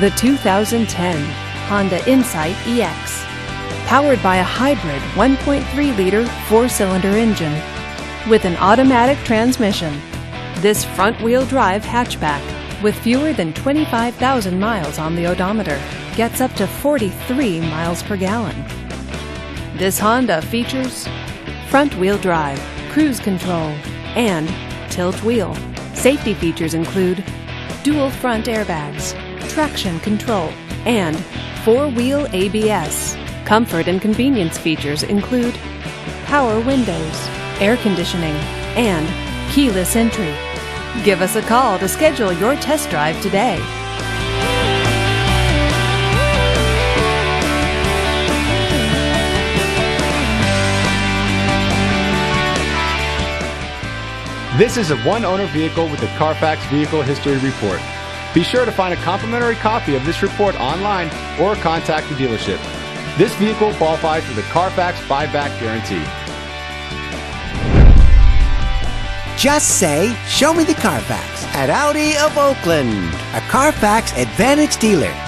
The 2010 Honda Insight EX. Powered by a hybrid 1.3-liter four-cylinder engine with an automatic transmission, this front-wheel drive hatchback with fewer than 25,000 miles on the odometer gets up to 43 miles per gallon. This Honda features front-wheel drive, cruise control, and tilt wheel. Safety features include dual front airbags, traction control, and four-wheel ABS. Comfort and convenience features include power windows, air conditioning, and keyless entry. Give us a call to schedule your test drive today. This is a one-owner vehicle with the Carfax Vehicle History Report. Be sure to find a complimentary copy of this report online or contact the dealership. This vehicle qualifies for the Carfax Buyback Guarantee. Just say, "Show me the Carfax" at Audi of Oakland, a Carfax Advantage dealer.